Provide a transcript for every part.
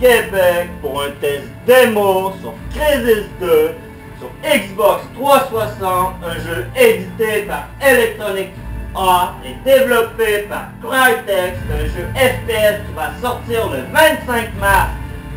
Québec pour un test démo sur Crysis 2 sur Xbox 360, un jeu édité par Electronic Arts et développé par Crytek, un jeu FPS qui va sortir le 25 mars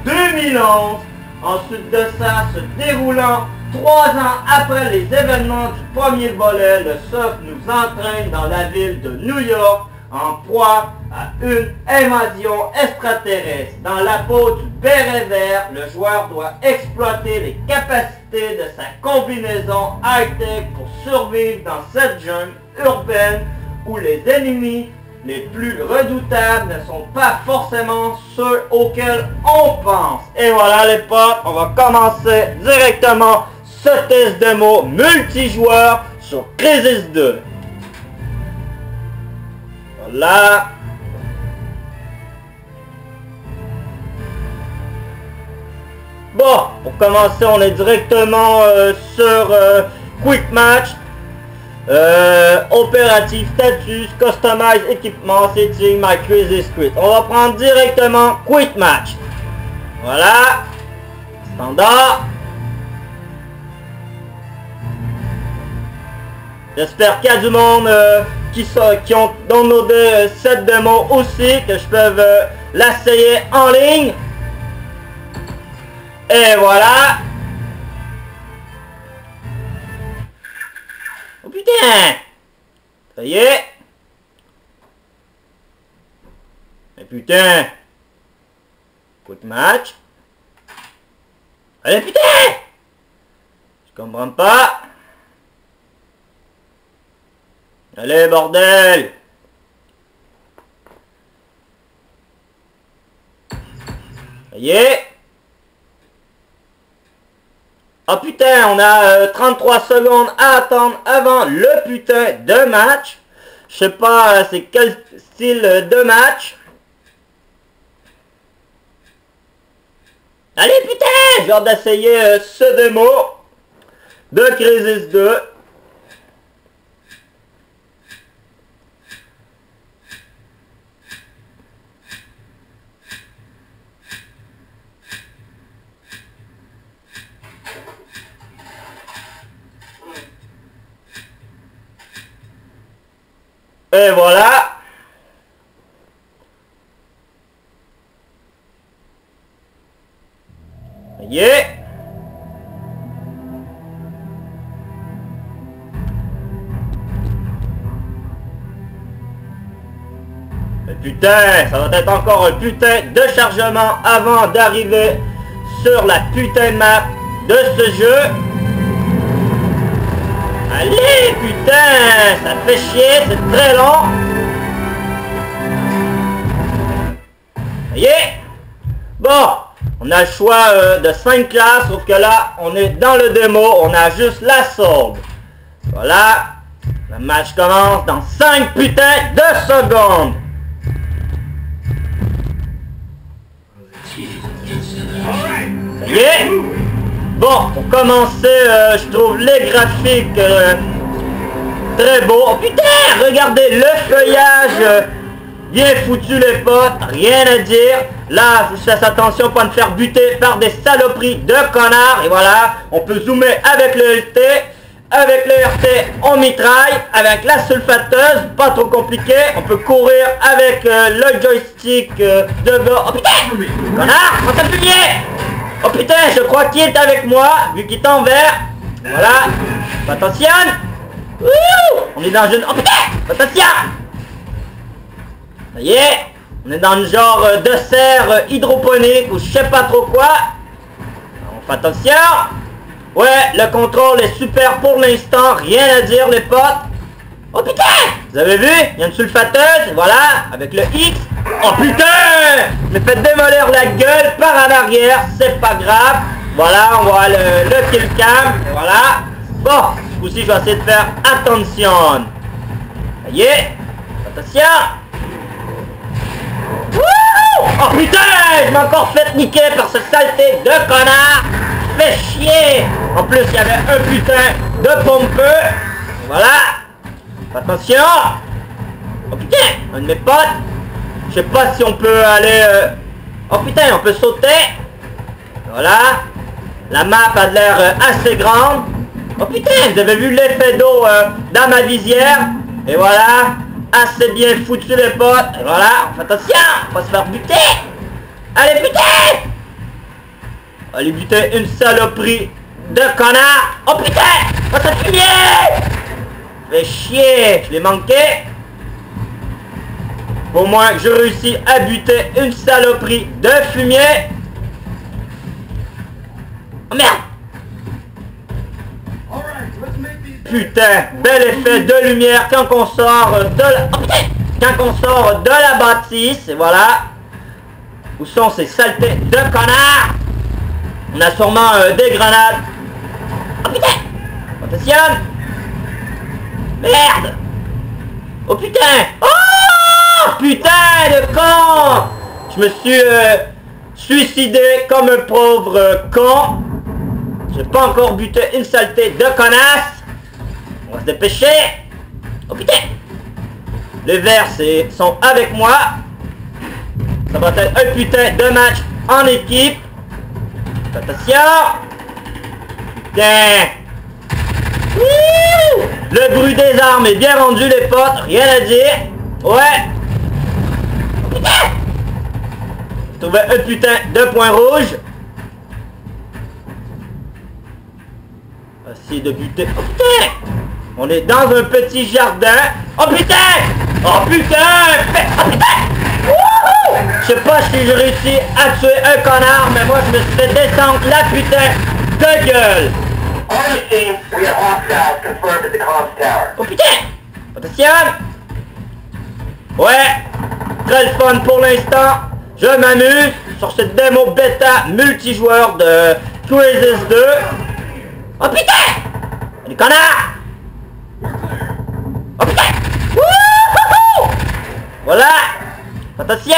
2011. Ensuite de ça, se déroulant 3 ans après les événements du premier volet, le soft nous entraîne dans la ville de New York en proie à une invasion extraterrestre. Dans la peau du béret vert, le joueur doit exploiter les capacités de sa combinaison high-tech pour survivre dans cette jungle urbaine où les ennemis les plus redoutables ne sont pas forcément ceux auxquels on pense. Et voilà les potes, on va commencer directement ce test démo multijoueur sur Crysis 2. Voilà. Bon, pour commencer, on est directement sur Quick Match. Opératif, status, customize, équipement, setting, my Crysis script. On va prendre directement Quick Match. Voilà. Standard. J'espère qu'il y a du monde qui ont downloadé cette démo aussi, que je peux l'essayer en ligne. Et voilà. Oh putain! Ça y est. Mais putain. Quick Match. Allez putain! Je comprends pas. Allez, bordel! Ça y est! Ah putain, on a 33 secondes à attendre avant le putain de match. Je sais pas c'est quel style de match. Allez putain! J'ai hâte d'essayer ce démo de Crysis 2. Et voilà. Yeah. Et putain, ça va être encore un putain de chargement avant d'arriver sur la putain de map de ce jeu. Allez putain, ça fait chier, c'est très long. Ça y est. Bon, on a le choix de 5 classes, sauf que là, on est dans le démo, on a juste la sourde. Voilà, le match commence dans 5 putains de secondes. Ça y est. Bon, pour commencer, je trouve les graphiques très beaux. Oh putain, regardez le feuillage, bien foutu les potes, rien à dire. Là, je vous fasse attention pour ne faire buter par des saloperies de connards. Et voilà, on peut zoomer avec le LT. Avec le RT, on mitraille. Avec la sulfateuse, pas trop compliqué. On peut courir avec le joystick de bord. Oh putain, connard, on s'est publié. Oh putain, je crois qu'il est avec moi, vu qu'il est en vert. Voilà. Attention. Ouh, on est dans une... Oh putain, attention. Ça y est. On est dans le genre de serre hydroponique ou je sais pas trop quoi. On fait attention. Ouais, le contrôle est super pour l'instant. Rien à dire, les potes. Oh putain, vous avez vu? Il y a une sulfateuse. Voilà, avec le X. Oh putain! Je me fais démolir la gueule par en arrière, c'est pas grave. Voilà, on voit le kill cam. Voilà. Bon, ce coup-ci, je vais essayer de faire attention. Ça y est. Attention. Wouh! Oh putain! Je m'ai encore fait niquer par ce saleté de connard. Fait chier! En plus, il y avait un putain de pompeux. Voilà. Attention. Oh putain! Un de mes potes. Je sais pas si on peut aller... Oh putain, on peut sauter. Voilà. La map a de l'air assez grande. Oh putain, vous avez vu l'effet d'eau dans ma visière. Et voilà. Assez bien foutu les potes. Et voilà, on fait attention, on va se faire buter. Allez buter. Allez buter une saloperie de connard. Oh putain, on va se fumer. Fais chier, je l'ai manqué. Au moins, je réussis à buter une saloperie de fumier. Oh merde! Putain, bel effet de lumière quand on sort de la... Oh putain! Quand on sort de la bâtisse, et voilà. Où sont ces saletés de connards? On a sûrement des grenades. Oh putain! Attention! Merde! Oh putain! Oh! Putain de con! Je me suis suicidé comme un pauvre con. J'ai pas encore buté une saleté de connasse. On va se dépêcher. Oh putain! Les verts sont avec moi. Ça va être un putain de match en équipe. Attention! Putain! Ouh! Le bruit des armes est bien rendu les potes. Rien à dire. Ouais! Trouver un putain de point rouge. On va essayer de buter. Oh putain! On est dans un petit jardin. Oh putain! Oh putain! Oh putain! Je sais pas si je réussis à tuer un connard, mais moi je me suis fait descendre la putain de gueule. Oh putain! Attention! Ouais! Très fun pour l'instant. Je m'amuse sur cette démo bêta multijoueur de Crysis 2. Oh putain! Les connards! Oh putain! Wouhouhou! Voilà! Attention!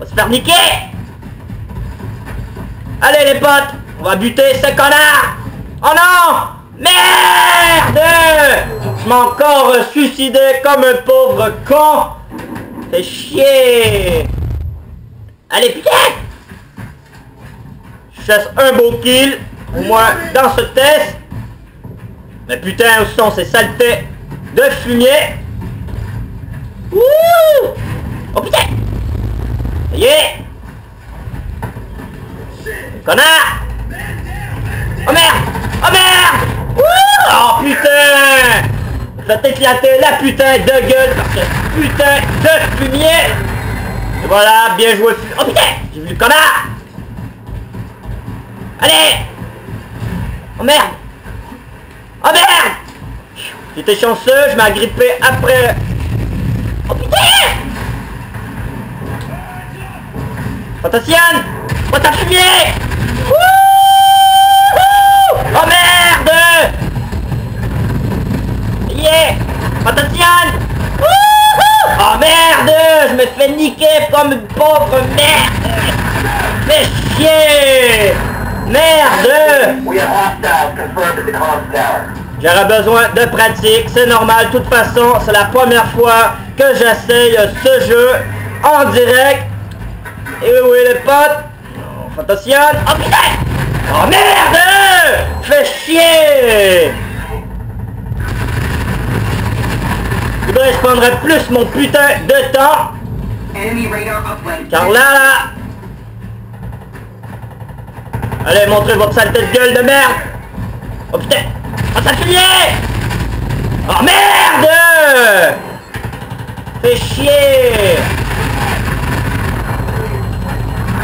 On va se faire niquer! Allez les potes! On va buter ces connards! Oh non! Merde! Je m'ai encore suicidé comme un pauvre con! C'est chier! Allez, putain! Je chasse un beau kill, au moins dans ce test. Mais putain, où sont ces saletés de fumier? Ouh! Oh putain! Ça y est! Connard! Oh merde! Oh merde! Oh putain! Je vais t'éclater la putain de gueule parce que putain de fumier! Et voilà, bien joué. Oh putain! J'ai vu le connard! Allez! Oh merde! Oh merde! J'étais chanceux, je m'ai agrippé après... Oh putain! Attention! Oh ta fumier! Oh merde! Yeah! Attention! Oh merde! Je me fais niquer comme une pauvre merde! Fais chier! Merde! J'aurais besoin de pratique, c'est normal. De toute façon, c'est la première fois que j'essaye ce jeu en direct. Et oui les potes? Attention! Oh putain! Oh merde! Fais chier! Je prendrais plus mon putain de temps. Car là, allez, montrez votre saleté de gueule de merde. Oh putain. Oh ça fumier. Oh merde. Fais chier.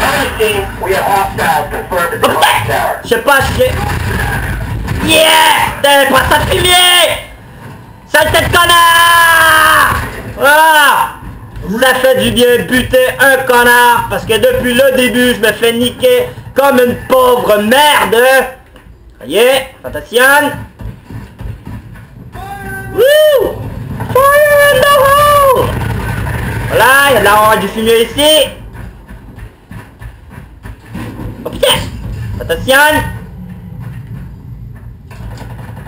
Oh putain. Je sais pas si j'ai... Yeah. Putain, prends ça de fumier. Saleté de connard! Ah! Ça fait du bien buter un connard parce que depuis le début je me fais niquer comme une pauvre merde! Voyez, attention! Wouh! Fire in the hole! Voilà, il y a de la du fumier ici! Oh putain! Attention!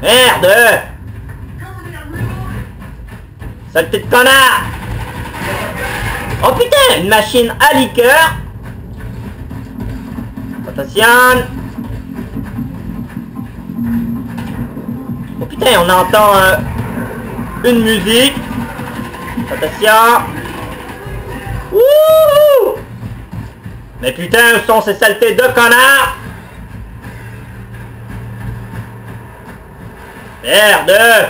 Merde! Saleté de connard! Oh putain, une machine à liqueur. Attention. Oh putain, on entend une musique. Attention. Wouhou. Mais putain, où sont ces saletés de connards? Merde!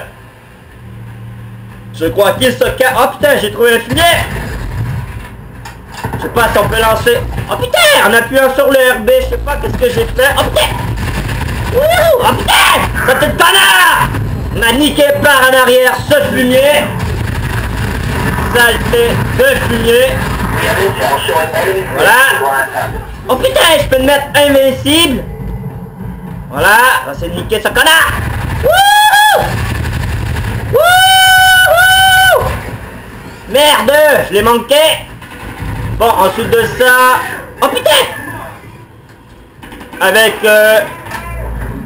Je crois qu'il se cache. Oh putain, j'ai trouvé un filet. Je sais pas si on peut lancer. Oh putain, en appuyant sur le RB, je sais pas qu'est-ce que j'ai fait. Oh putain! Ouh! Oh putain! Ça fait de connard! M'a niqué par en arrière ce fumier! Saleté de fumier! Voilà! Oh putain, je peux le mettre invincible! Voilà, on va essayer de niquer ce connard! Wouhou! Wouhou! Merde! Je l'ai manqué! Bon, ensuite de ça... Oh putain! Avec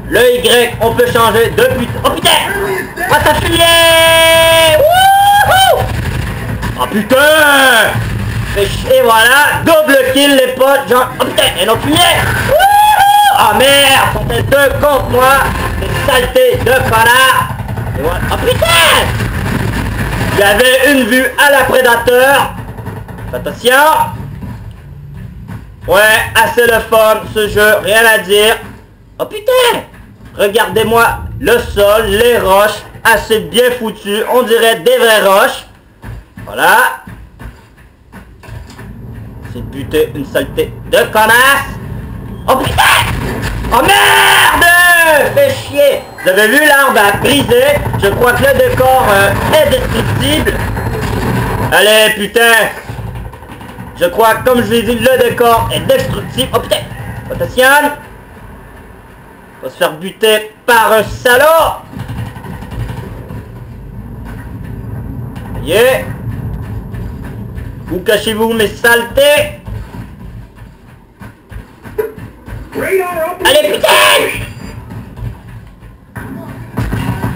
le Y, on peut changer de putain... Oh putain! Oh, ça filait! Wouhou! Oh putain! Et voilà! Double kill les potes! Genre... Oh putain! Et non filé! Wouhou! Oh merde! Sont-elles deux contre moi? Saleté de connard. Oh putain! Il y avait une vue à la prédateur. Attention. Ouais, assez le fun ce jeu, rien à dire. Oh putain! Regardez-moi le sol, les roches, assez bien foutues, on dirait des vraies roches. Voilà. C'est buté une saleté de connard. Oh putain! Oh merde! Fait chier! Vous avez vu l'arbre à briser? Je crois que le décor est destructible. Allez, putain! Je crois que, comme je l'ai dit, le décor est destructible. Oh putain! Attention! On va se faire buter par un salaud! Yeah! Où cachez-vous mes saletés? Allez, putain!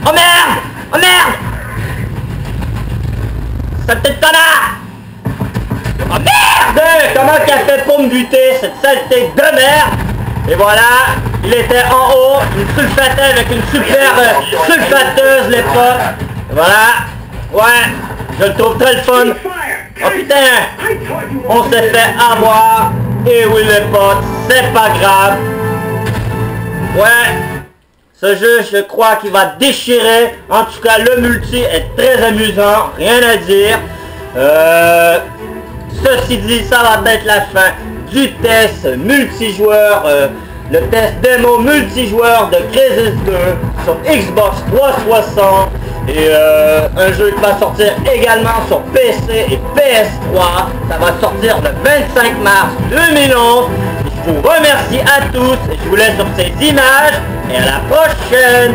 Oh merde! Oh merde! Saleté de connard! Oh merde! Comment qu'elle fait pour me buter cette saleté de merde? Et voilà, il était en haut, il me sulfatait avec une super sulfateuse les potes. Et voilà, ouais, je le trouve très le fun. Oh putain! On s'est fait avoir. Et oui les potes, c'est pas grave. Ouais. Ce jeu, je crois qu'il va déchirer. En tout cas, le multi est très amusant. Rien à dire. Ceci dit, ça va être la fin du test multijoueur. Le test démo multijoueur de Crysis 2 sur Xbox 360. Et un jeu qui va sortir également sur PC et PS3. Ça va sortir le 25 mars 2011. Je vous remercie à tous, je vous laisse sur ces images et à la prochaine!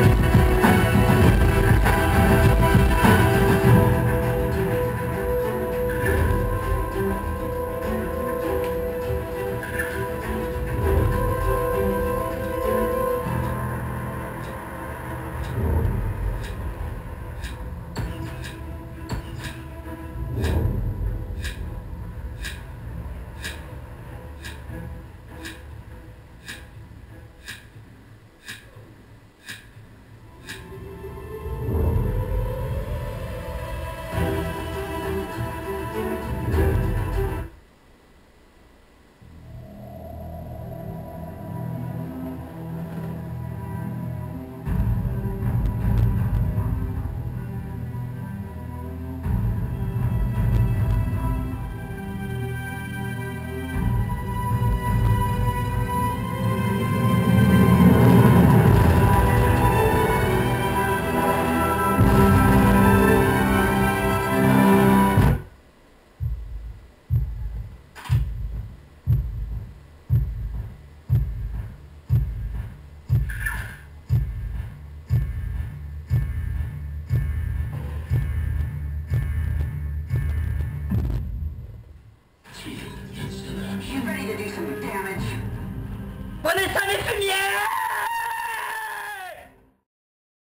Ready to do some damage. Prenez ça les fumières!